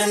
I'm